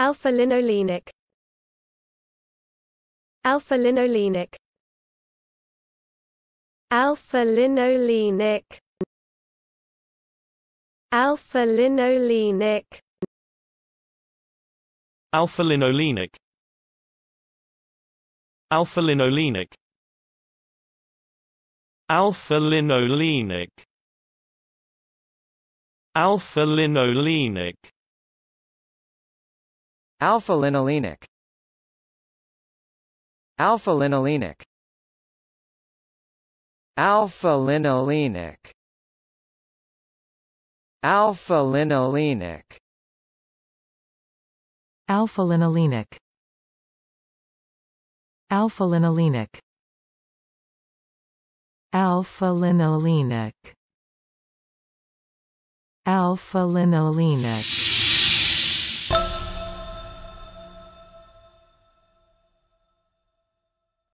Alpha linolenic. Alpha linolenic. Alpha linolenic. Alpha linolenic. Alpha linolenic. Alpha linolenic. Alpha linolenic. Alpha linolenic. Alpha linolenic. Alpha linolenic. Alpha linolenic. Alpha linolenic. Alpha linolenic. Alpha linolenic. Alpha linolenic. Alpha linolenic.